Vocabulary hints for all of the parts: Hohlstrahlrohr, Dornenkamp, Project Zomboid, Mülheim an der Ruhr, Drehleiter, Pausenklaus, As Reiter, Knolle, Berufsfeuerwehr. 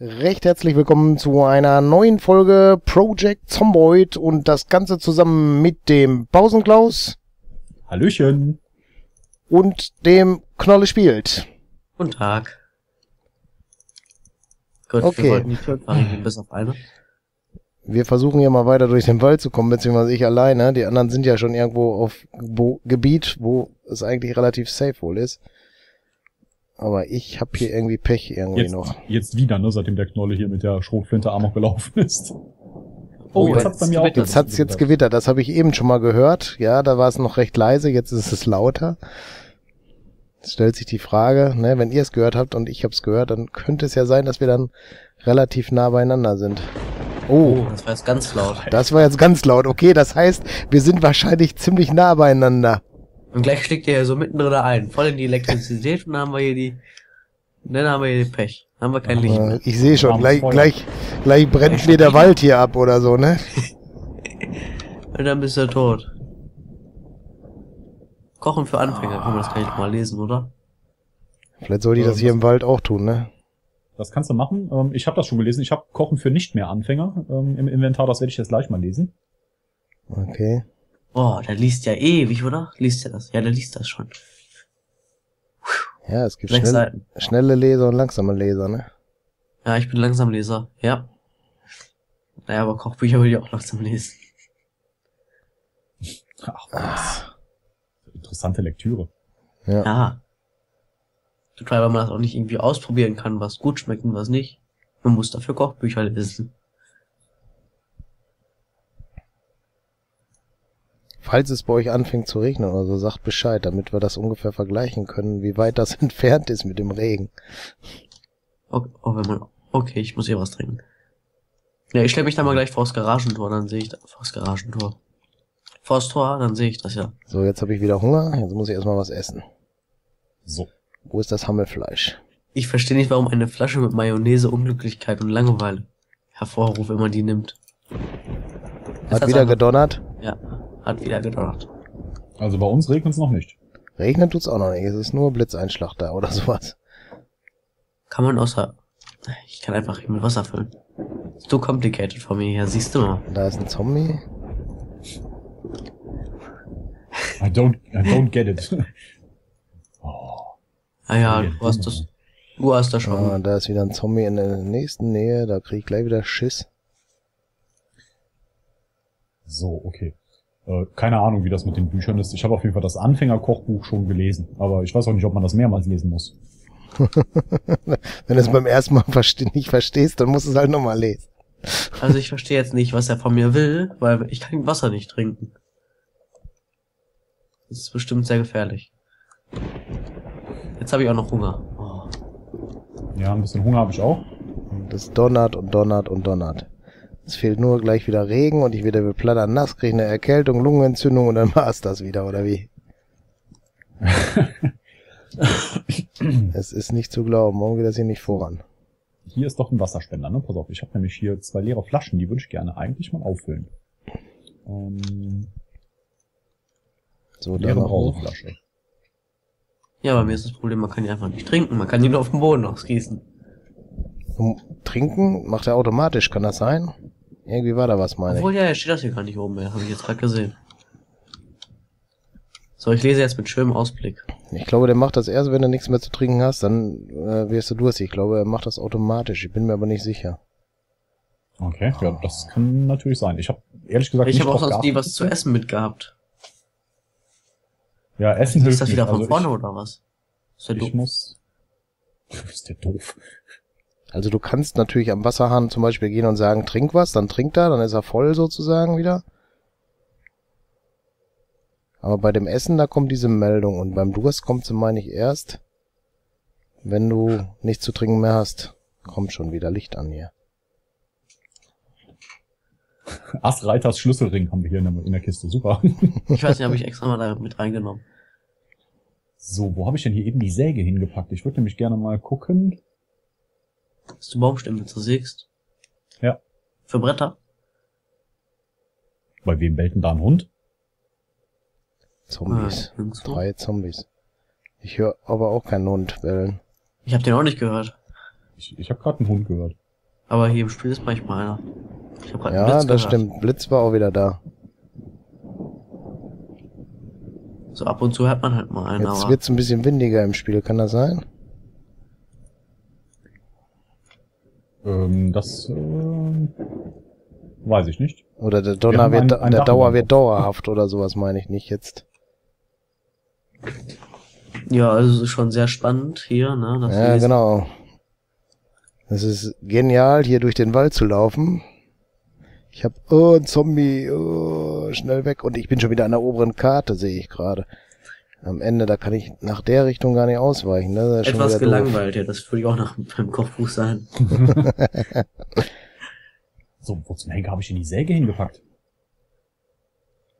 Recht herzlich willkommen zu einer neuen Folge Project Zomboid und das Ganze zusammen mit dem Pausenklaus. Hallöchen. Und dem Knolle spielt. Guten Tag. Gut, okay. Wir wollten nicht fahren, bis auf eine. Wir versuchen hier mal weiter durch den Wald zu kommen, beziehungsweise ich alleine. Die anderen sind ja schon irgendwo auf Gebiet, wo es eigentlich relativ safe wohl ist. Aber ich habe hier irgendwie Pech irgendwie jetzt, noch. Jetzt wieder, ne? Seitdem der Knolle hier mit der Schrotflinte arm auch gelaufen ist. Oh, jetzt hat's bei mir auch gewittert. Jetzt hat's jetzt gewittert. Das habe ich eben schon mal gehört. Ja, da war es noch recht leise. Jetzt ist es lauter. Jetzt stellt sich die Frage, ne? Wenn ihr es gehört habt und ich habe es gehört, dann könnte es ja sein, dass wir dann relativ nah beieinander sind. Oh, das war jetzt ganz laut. Das war jetzt ganz laut. Okay, das heißt, wir sind wahrscheinlich ziemlich nah beieinander. Und gleich schlägt er ja so mittendrin ein, voll in die Elektrizität und dann haben wir hier die, dann haben wir hier den Pech, dann haben wir kein Licht mehr. Ich sehe schon, gleich brennt mir der Wald hier ab oder so, ne? Und dann bist du tot. Kochen für Anfänger, komm, das kann ich mal lesen, oder? Vielleicht sollte ich das hier im Wald auch tun, ne? Das kannst du machen. Ich habe das schon gelesen. Ich habe Kochen für nicht mehr Anfänger im Inventar. Das werde ich jetzt gleich mal lesen. Okay. Oh, der liest ja ewig, oder? Liest ja das? Ja, der liest das schon. Puh. Ja, es gibt schnelle Leser und langsame Leser, ne? Ja, ich bin langsam Leser, ja. Naja, aber Kochbücher will ich auch langsam lesen. Ach, was. Interessante Lektüre. Ja. Ja. Total, weil man das auch nicht irgendwie ausprobieren kann, was gut schmeckt und was nicht. Man muss dafür Kochbücher lesen. Falls es bei euch anfängt zu regnen oder so, sagt Bescheid, damit wir das ungefähr vergleichen können, wie weit das entfernt ist mit dem Regen. Okay, okay, ich muss hier was trinken. Ja, ich stelle mich da mal gleich vors Garagentor, dann sehe ich das. Vors Garagentor. Vors Tor, dann sehe ich das ja. So, jetzt habe ich wieder Hunger, jetzt muss ich erstmal was essen. So. Wo ist das Hammelfleisch? Ich verstehe nicht, warum eine Flasche mit Mayonnaise Unglücklichkeit und Langeweile hervorruft, wenn man die nimmt. Hat wieder gedonnert? Ja. Hat wieder gedonnert. Also bei uns regnet es noch nicht. Regnet tut's auch noch nicht. Es ist nur Blitzeinschlag da oder sowas. Kann man außer... Ich kann einfach mit Wasser füllen. So complicated von mir her, siehst du mal. Da ist ein Zombie. I don't get it. Oh. Ah ja, du hast das schon. Ah, da ist wieder ein Zombie in der nächsten Nähe. Da krieg ich gleich wieder Schiss. So, okay. Keine Ahnung, wie das mit den Büchern ist. Ich habe auf jeden Fall das Anfängerkochbuch schon gelesen. Aber ich weiß auch nicht, ob man das mehrmals lesen muss. Wenn du es beim ersten Mal nicht verstehst, dann musst du es halt nochmal lesen. Also ich verstehe jetzt nicht, was er von mir will, weil ich kann Wasser nicht trinken. Das ist bestimmt sehr gefährlich. Jetzt habe ich auch noch Hunger. Oh. Ja, ein bisschen Hunger habe ich auch. Das donnert und donnert und donnert. Es fehlt nur gleich wieder Regen und ich wieder plattern nass, kriege eine Erkältung, Lungenentzündung und dann war es das wieder, oder wie? Es ist nicht zu glauben, warum geht das hier nicht voran? Hier ist doch ein Wasserspender, ne? Pass auf, ich habe nämlich hier zwei leere Flaschen, die würde ich gerne eigentlich mal auffüllen. So, leere Brauseflasche. Ja, bei mir ist das Problem, man kann die einfach nicht trinken, man kann die nur auf dem Boden ausgießen. Trinken macht er automatisch, kann das sein? Irgendwie war da was, meine ich. Obwohl, ja, steht das hier gar nicht oben mehr. Habe ich jetzt gerade gesehen. So, ich lese jetzt mit schönem Ausblick. Ich glaube, der macht das erst, wenn du nichts mehr zu trinken hast, dann wirst du durstig. Ich glaube, er macht das automatisch. Ich bin mir aber nicht sicher. Okay, ja, das kann natürlich sein. Ich habe ehrlich gesagt nicht drauf geachtet. Ich habe auch sonst nie was zu essen mitgehabt. Ja, Essen hilft. Ist das wieder von vorne oder was? Ist der doof? Ist der doof? Also du kannst natürlich am Wasserhahn zum Beispiel gehen und sagen, trink was, dann trinkt er, dann ist er voll sozusagen wieder. Aber bei dem Essen, da kommt diese Meldung und beim Durst kommt sie, meine ich, erst, wenn du nichts zu trinken mehr hast. Kommt schon wieder Licht an hier. As Reiters Schlüsselring haben wir hier in der Kiste, super. Ich weiß nicht, habe ich extra mal da mit reingenommen. So, wo habe ich denn hier eben die Säge hingepackt? Ich würde nämlich gerne mal gucken... Dass du Baumstämme zersägst? Ja. Für Bretter? Bei wem bellt denn da ein Hund? Zombies. Drei Zombies. Ich höre aber auch keinen Hund bellen. Ich habe den auch nicht gehört. Ich habe gerade einen Hund gehört. Aber hier im Spiel ist manchmal einer. Ich hab grad einen Blitz gehört. Stimmt. Blitz war auch wieder da. So ab und zu hört man halt mal einen. Jetzt wird's ein bisschen windiger im Spiel, kann das sein? Das weiß ich nicht. Oder der Donner wird, der Dauer wird dauerhaft oder sowas, meine ich nicht jetzt. Ja, also es ist schon sehr spannend hier, ne? Das ja, genau. Es ist genial, hier durch den Wald zu laufen. Ich habe ein Zombie, schnell weg. Und ich bin schon wieder an der oberen Karte, sehe ich gerade. Am Ende, da kann ich nach der Richtung gar nicht ausweichen. Das ist etwas schon gelangweilt, ja, das würde ich auch nach meinem Kochbuch sein. So, wo zum Henker habe ich denn die Säge hingepackt?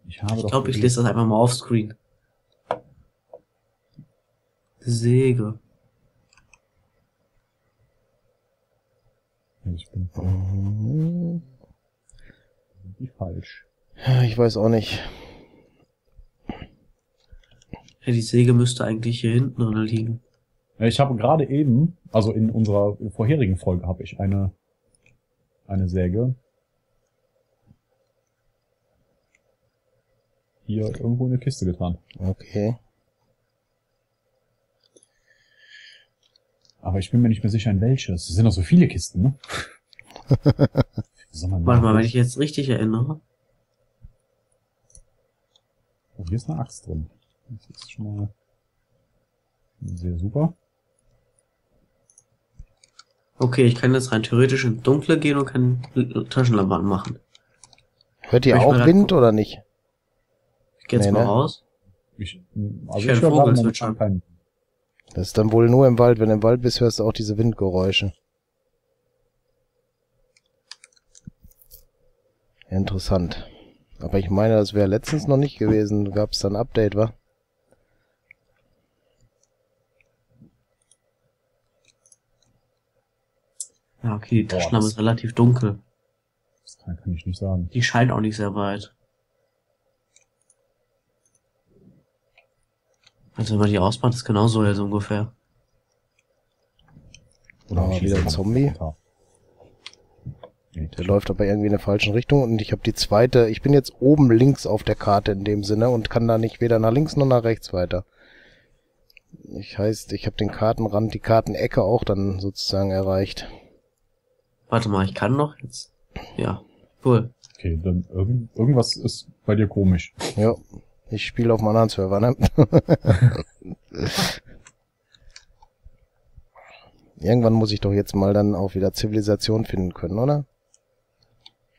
Ich glaube, ich lese das einfach mal auf Screen. Säge. Ich bin falsch. Ich weiß auch nicht. Ja, die Säge müsste eigentlich hier hinten oder liegen. Ich habe gerade eben, also in unserer vorherigen Folge habe ich eine Säge hier irgendwo in eine Kiste getan. Okay. Aber ich bin mir nicht mehr sicher, in welches. Es sind noch so viele Kisten, ne? Warte mal, wenn ich jetzt richtig erinnere. Oh, hier ist eine Axt drin. Das ist schon mal sehr super. Okay, ich kann jetzt rein theoretisch ins Dunkle gehen und kann Taschenlampe anmachen. Hört ihr auch Wind oder nicht? Ich geh jetzt mal raus. Ich höre Vogel zwitschern. Das ist dann wohl nur im Wald. Wenn du im Wald bist, hörst du auch diese Windgeräusche. Interessant. Aber ich meine, das wäre letztens noch nicht gewesen. Gab es da ein Update, wa? Ja, okay, die Taschenlampe ist relativ dunkel. Das kann ich nicht sagen. Die scheint auch nicht sehr weit. Also wenn man die ausmacht, ist genauso jetzt ungefähr. Oder mal wieder ein Zombie. Der läuft aber irgendwie in der falschen Richtung und ich habe die zweite, ich bin jetzt oben links auf der Karte in dem Sinne und kann da nicht weder nach links noch nach rechts weiter. Ich heißt, ich habe den Kartenrand, die Kartenecke auch dann sozusagen erreicht. Warte mal, ich kann noch jetzt? Ja, cool. Okay, dann irgendwas ist bei dir komisch. Ja. Ich spiele auf meinem anderen Server, ne? Irgendwann muss ich doch jetzt mal dann auch wieder Zivilisation finden können, oder?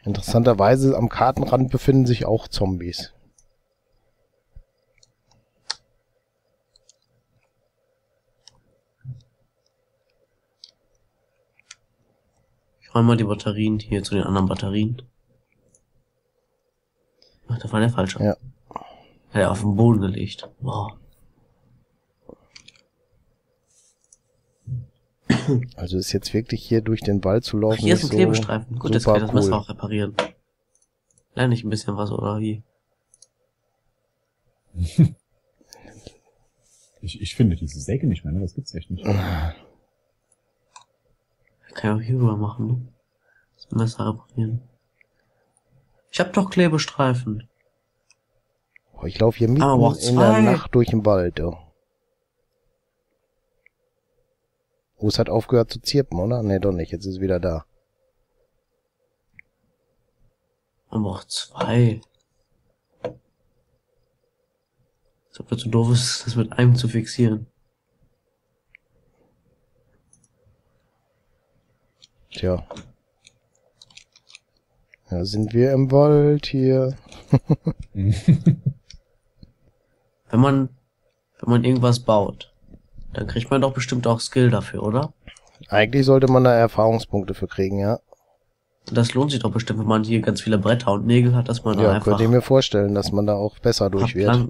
Interessanterweise am Kartenrand befinden sich auch Zombies. Ich räume mal die Batterien hier zu den anderen Batterien. Ach, da war der falsche. Ja. Hat er auf den Boden gelegt. Wow. Also ist jetzt wirklich hier durch den Wald zu laufen. Ach, hier ist ein Klebestreifen. Gut, jetzt kann ich das Messer auch reparieren. Lerne ich ein bisschen was, oder wie? Ich finde diese Säge nicht mehr, ne? Das gibt's echt nicht. Kann ich auch hier rüber machen, ne? Das Messer reparieren. Ich hab doch Klebestreifen. Ich laufe hier mitten in der Nacht durch den Wald. Ja. Oh, es hat aufgehört zu zirpen, oder? Ne, doch nicht. Jetzt ist es wieder da. Man braucht zwei. Als ob das so doof ist, das mit einem zu fixieren. Tja. Da sind wir im Wald hier. Wenn man irgendwas baut, dann kriegt man doch bestimmt auch Skill dafür, oder? Eigentlich sollte man da Erfahrungspunkte für kriegen, ja. Das lohnt sich doch bestimmt, wenn man hier ganz viele Bretter und Nägel hat, dass man da einfach... Ja, könnt ihr mir vorstellen, dass man da auch besser durch wird.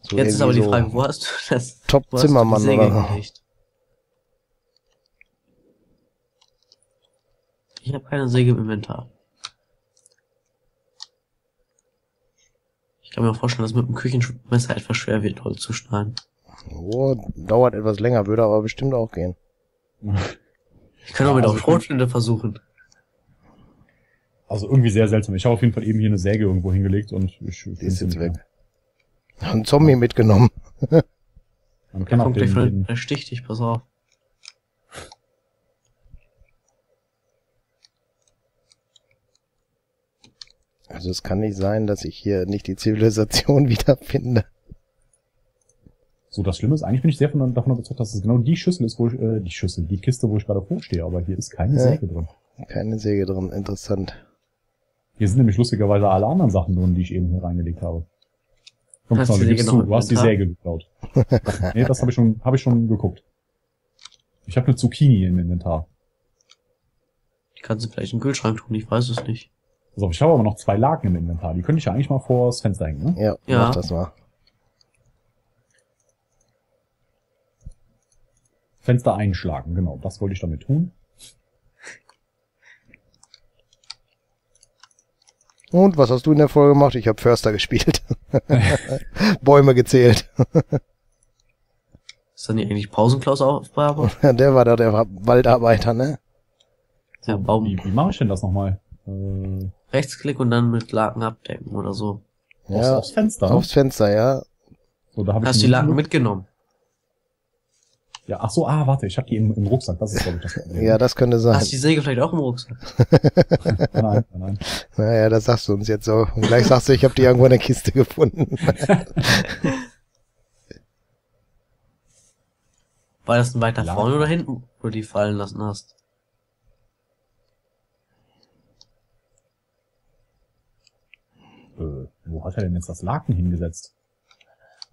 So jetzt ist aber die Frage, wo hast du das? Top-Zimmermann oder? Ich habe keine Säge im Inventar. Ich kann mir vorstellen, dass mit dem Küchenmesser etwas schwer wird, Holz zu schneiden. Oh, dauert etwas länger, würde aber bestimmt auch gehen. Ich kann auch mit Schrotflinte versuchen. Also irgendwie sehr seltsam. Ich habe auf jeden Fall eben hier eine Säge irgendwo hingelegt und ich... Die ist jetzt weg. Ein Zombie mitgenommen. Man kann auch den... Er sticht dich, pass auf. Also es kann nicht sein, dass ich hier nicht die Zivilisation wiederfinde. So, das Schlimme ist, eigentlich bin ich sehr davon überzeugt, dass es genau die Schüssel ist, wo ich, die Kiste, wo ich gerade vorstehe, aber hier ist keine Säge drin. Keine Säge drin, interessant. Hier sind nämlich lustigerweise alle anderen Sachen drin, die ich eben hier reingelegt habe. Komm, hast Knolle, du hast die Säge geklaut. Nee, das habe ich schon geguckt. Ich habe eine Zucchini im Inventar. Die kannst du vielleicht in den Kühlschrank tun, ich weiß es nicht. So, ich habe aber noch 2 Laken im Inventar. Die könnte ich ja eigentlich mal vor das Fenster hängen, ne? Ja, ja. Mach das mal. Fenster einschlagen, genau. Das wollte ich damit tun. Und was hast du in der Folge gemacht? Ich habe Förster gespielt. Bäume gezählt. Ist dann eigentlich Pausenklaus-Aufgabe? Der war da, der war Waldarbeiter, ne? Der Baum. Wie mache ich denn das nochmal? Rechtsklick und dann mit Laken abdecken oder so. Ja, aufs Fenster. Aufs Fenster, ja. So, da hast du die Laken mitgenommen? Ja, ach so, warte, ich habe die im Rucksack, das ist glaube ich das Problem. Ja, das könnte sein. Hast du die Säge vielleicht auch im Rucksack? Nein. Naja, das sagst du uns jetzt so. Und gleich sagst du, ich habe die irgendwo in der Kiste gefunden. War das denn weiter vorne oder hinten, wo du die fallen lassen hast? Wo hat er denn jetzt das Laken hingesetzt?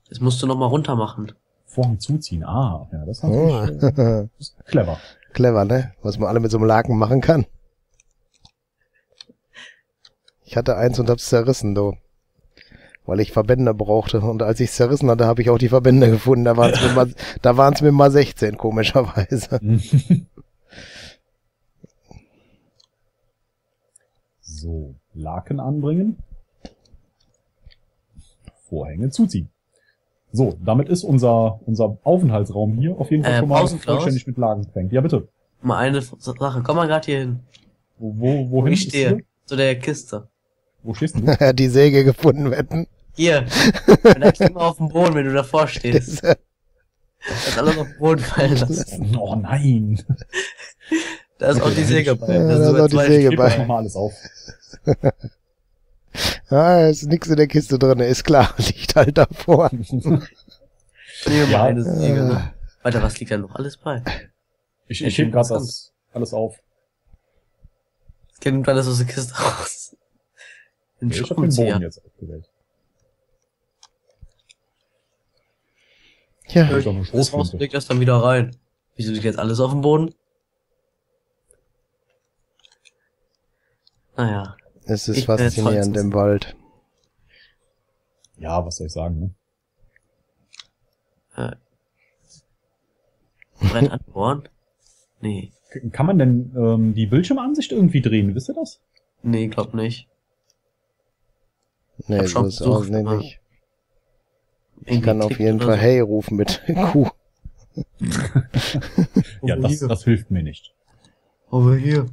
Das musst du nochmal runter machen. Vorhang zuziehen, ja, das ist natürlich clever. Clever, ne? Was man alle mit so einem Laken machen kann. Ich hatte eins und hab's zerrissen, du. Weil ich Verbänder brauchte. Und als ich es zerrissen hatte, habe ich auch die Verbänder gefunden. Da waren es mir mal 16, komischerweise. So, Laken anbringen. Vorhänge zuziehen. So, damit ist unser Aufenthaltsraum hier auf jeden Fall schon mal vollständig mit Lagen gefängt. Ja, bitte. Mal eine Sache. Komm mal gerade hier hin. Wohin? Ich stehe. Zu der Kiste. Wo stehst du? Er hat die Säge gefunden, wetten. Hier. Bleibst immer auf dem Boden, wenn du davor stehst. Das alles auf den Boden fallen lassen. Oh nein. Da ist auch die Säge bei. Ich gebe nochmal alles auf. Ah, ist nichts in der Kiste drin, ist klar, liegt halt davor. Alter, was liegt da noch alles bei? Ich heb gerade alles auf. Es nimmt alles aus der Kiste raus. Ich hab den Boden jetzt aufgewählt. Ja. Das raus legt das dann wieder rein. Wieso liegt jetzt alles auf dem Boden? Naja. Es ist faszinierend im Wald. Ja, was soll ich sagen, ne? Brennt an Bord? Nee. Kann man denn die Bildschirmansicht irgendwie drehen? Wisst ihr das? Nee, glaub nicht. Nee, das ist auch nicht. Ich kann auf jeden Fall Hey rufen mit Q. Ja, das hilft mir nicht. Aber hier...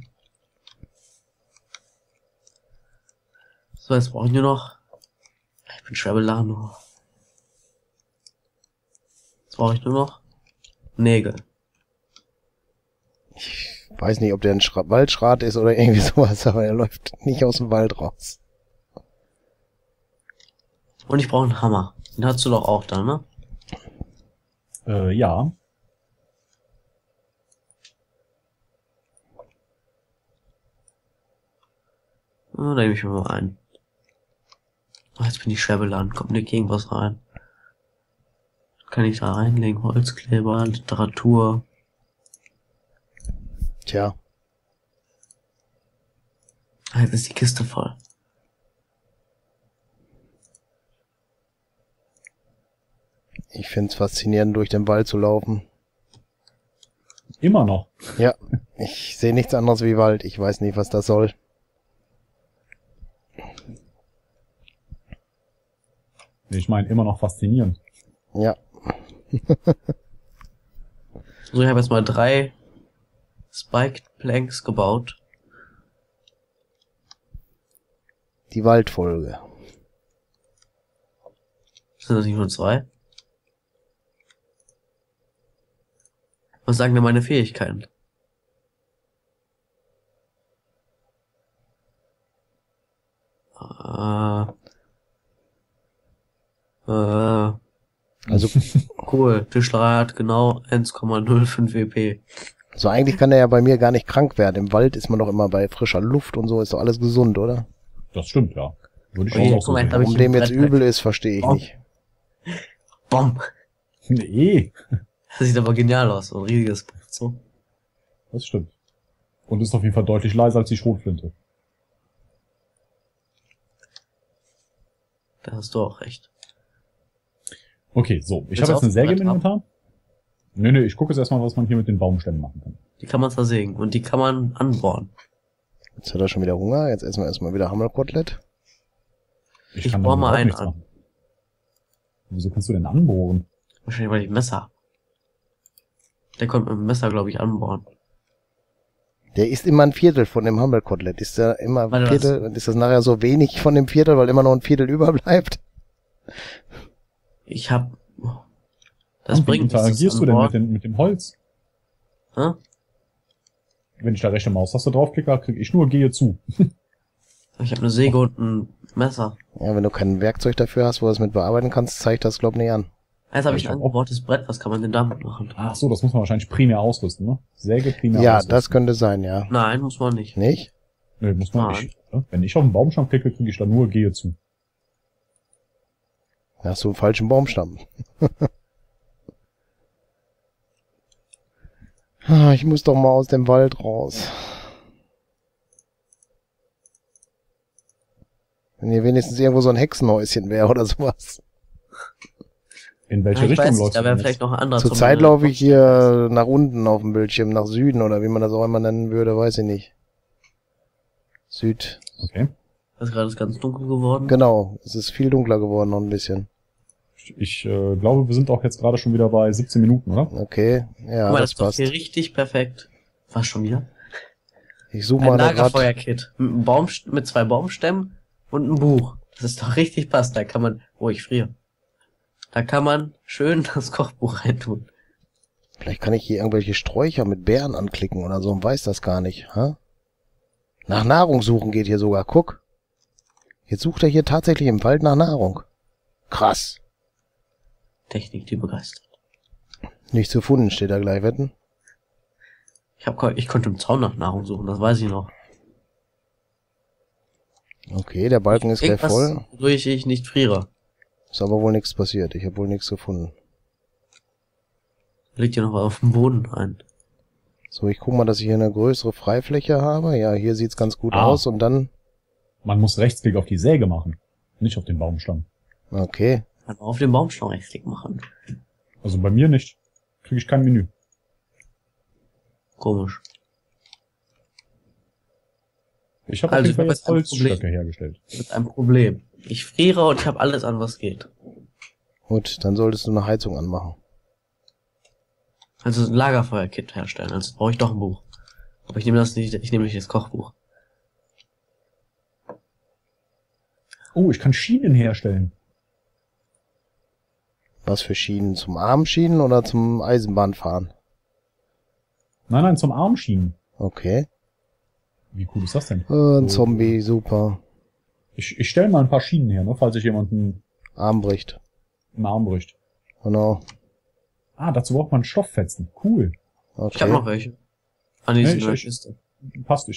So, jetzt brauchen wir noch. Ich bin schwer beladen. Jetzt brauche ich nur noch Nägel. Ich weiß nicht, ob der ein Waldschrat ist oder irgendwie sowas, aber er läuft nicht aus dem Wald raus. Und ich brauche einen Hammer. Den hast du doch auch da, ne? Ja. Da nehme ich mir mal ein. Jetzt bin ich schwer beladen, kommt nicht irgendwas rein. Kann ich da reinlegen? Holzkleber, Literatur. Tja. Jetzt ist die Kiste voll. Ich find's faszinierend, durch den Wald zu laufen. Immer noch? Ja, ich sehe nichts anderes wie Wald. Ich weiß nicht, was das soll. Ich meine, immer noch faszinierend. Ja. So, ich habe jetzt mal 3 Spiked Planks gebaut. Die Waldfolge. Sind das nicht nur zwei? Was sagen denn meine Fähigkeiten? Also cool, Tischler hat genau 1,05 WP. Also eigentlich kann er ja bei mir gar nicht krank werden. Im Wald ist man doch immer bei frischer Luft und so, ist doch alles gesund, oder? Das stimmt, ja. Würde ich auch so sagen. Warum dem jetzt übel ist, verstehe ich nicht. Bomb! Nee. Das sieht aber genial aus, so ein riesiges Brett so. Das stimmt. Und ist auf jeden Fall deutlich leiser als die Schrotflinte. Da hast du auch recht. Okay, so. Ich habe jetzt eine Säge im Inventar. Nö, nö, ich gucke jetzt erstmal, was man hier mit den Baumstämmen machen kann. Die kann man zersägen und die kann man anbohren. Jetzt hat er schon wieder Hunger. Jetzt essen wir erstmal wieder Hammelkotelett. Ich bohre mal einen an. Machen. Wieso kannst du denn anbohren? Wahrscheinlich, weil ich ein Messer habe. Der kommt mit dem Messer, glaube ich, anbohren. Der isst immer ein Viertel von dem Hammelkotelett. Ist der immer ein Viertel? Und ist das nachher so wenig von dem Viertel, weil immer noch ein Viertel überbleibt? Ich hab... Das und bringt nichts. Wie interagierst du denn mit dem Holz? Hä? Wenn ich da rechte Maustaste draufklicke, kriege ich nur Gehe zu. Ich habe eine Säge und ein Messer. Ja, wenn du kein Werkzeug dafür hast, wo du es mit bearbeiten kannst, zeigt das, glaub ich, nicht an. Jetzt habe ich ein angebautes Brett, was kann man denn damit machen? Ach so, das muss man wahrscheinlich primär ausrüsten, ne? Säge primär ausrüsten. Ja, das könnte sein, ja. Nein, muss man nicht. Nicht? Nee, muss man nicht. Wenn ich auf den Baumstamm klicke, kriege ich da nur Gehe zu. Da hast du einen falschen Baumstamm. Ich muss doch mal aus dem Wald raus. Wenn hier wenigstens irgendwo so ein Hexenhäuschen wäre oder sowas. In welche Richtung läuft das? Da wäre vielleicht noch ein anderer. Zurzeit laufe ich hier nach unten auf dem Bildschirm, nach Süden oder wie man das auch immer nennen würde, weiß ich nicht. Süd. Okay. Das ist gerade ganz dunkel geworden. Genau, es ist viel dunkler geworden noch ein bisschen. Ich glaube, wir sind auch jetzt gerade schon wieder bei 17 Minuten, oder? Okay, ja, guck mal, das passt. Das ist hier richtig perfekt. Was schon wieder? Ich suche mal ein Lagerfeuerkit mit zwei Baumstämmen und einem Buch. Das ist doch richtig passt. Da kann man, oh, ich friere. Da kann man schön das Kochbuch reintun. Vielleicht kann ich hier irgendwelche Sträucher mit Beeren anklicken oder so und weiß das gar nicht. Hä? Nach Nahrung suchen geht hier sogar. Guck, jetzt sucht er hier tatsächlich im Wald nach Nahrung. Krass. Technik, die begeistert. Nichts gefunden, steht da gleich, wetten? Ich konnte im Zaun nach Nahrung suchen, das weiß ich noch. Okay, der Balken ist gleich voll. Durch ich nicht friere. Ist aber wohl nichts passiert, ich habe wohl nichts gefunden. Liegt ja noch auf dem Boden ein. So, ich guck mal, dass ich hier eine größere Freifläche habe. Ja, hier sieht's ganz gut aus und dann... Man muss Rechtsklick auf die Säge machen, nicht auf den Baumstamm. Okay. Auf den Baumstamm rechtsklick machen. Also bei mir nicht. Kriege ich kein Menü. Komisch. Ich habe also jetzt Holzstöcke hergestellt. Mit einem Problem. Ich friere und ich habe alles an, was geht. Gut, dann solltest du eine Heizung anmachen. Also ein Lagerfeuerkit herstellen. Also brauche ich doch ein Buch. Aber ich nehme das nicht. Ich nehme nicht das Kochbuch. Oh, ich kann Schienen herstellen. Was für Schienen? Zum Armschienen oder zum Eisenbahnfahren? Nein, nein, zum Armschienen. Okay. Wie cool ist das denn? Ein Zombie, super. Ich stelle mal ein paar Schienen her, ne, falls ich jemanden... Arm bricht. Einen Arm bricht. Genau. Ah, dazu braucht man Stofffetzen. Cool. Okay. Ich habe noch welche. An diesen Kiste. Passt,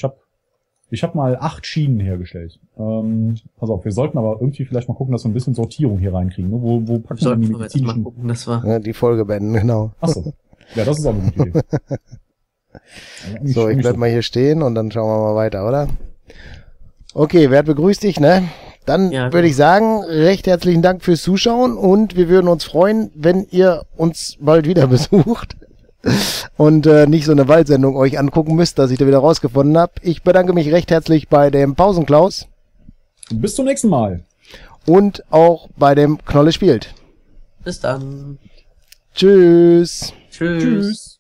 ich hab mal 8 Schienen hergestellt. Pass auf, wir sollten aber irgendwie vielleicht mal gucken, dass wir ein bisschen Sortierung hier reinkriegen. Ne? Wo packen wir die medizinischen... Mal gucken, das war... Ja, die Folge beenden, genau. Achso. Ja, das ist auch eine gute Idee. Also so, ich bleib mal hier stehen und dann schauen wir mal weiter, oder? Okay, Wert begrüßt dich, ne? Dann würde ich sagen, recht herzlichen Dank fürs Zuschauen und wir würden uns freuen, wenn ihr uns bald wieder besucht. Und nicht so eine Waldsendung euch angucken müsst, dass ich da wieder rausgefunden habe. Ich bedanke mich recht herzlich bei dem Pausenklaus. Bis zum nächsten Mal. Und auch bei dem Knolle spielt. Bis dann. Tschüss. Tschüss. Tschüss.